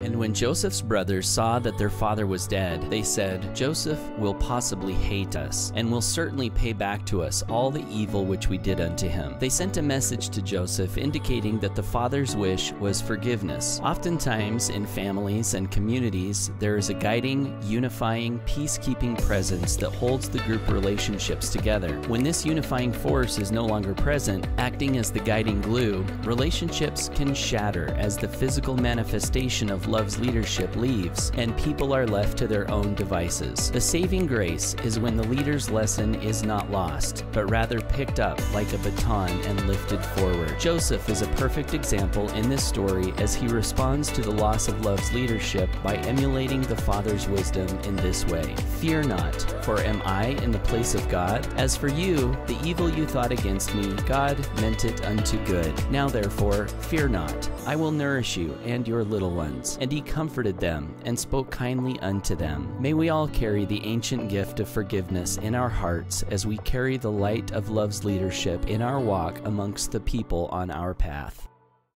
And when Joseph's brothers saw that their father was dead, they said, "Joseph will possibly hate us, and will certainly pay back to us all the evil which we did unto him." They sent a message to Joseph indicating that the father's wish was forgiveness. Oftentimes, in families and communities, there is a guiding, unifying, peacekeeping presence that holds the group relationships together. When this unifying force is no longer present, acting as the guiding glue, relationships can shatter as the physical manifestation of love's leadership leaves, and people are left to their own devices. The saving grace is when the leader's lesson is not lost, but rather picked up like a baton and lifted forward. Joseph is a perfect example in this story as he responds to the loss of love's leadership by emulating the Father's wisdom in this way. "Fear not, for am I in the place of God? As for you, the evil you thought against me, God meant it unto good. Now therefore, fear not, I will nourish you and your little ones." And he comforted them, and spoke kindly unto them. May we all carry the ancient gift of forgiveness in our hearts as we carry the light of love's leadership in our walk amongst the people on our path.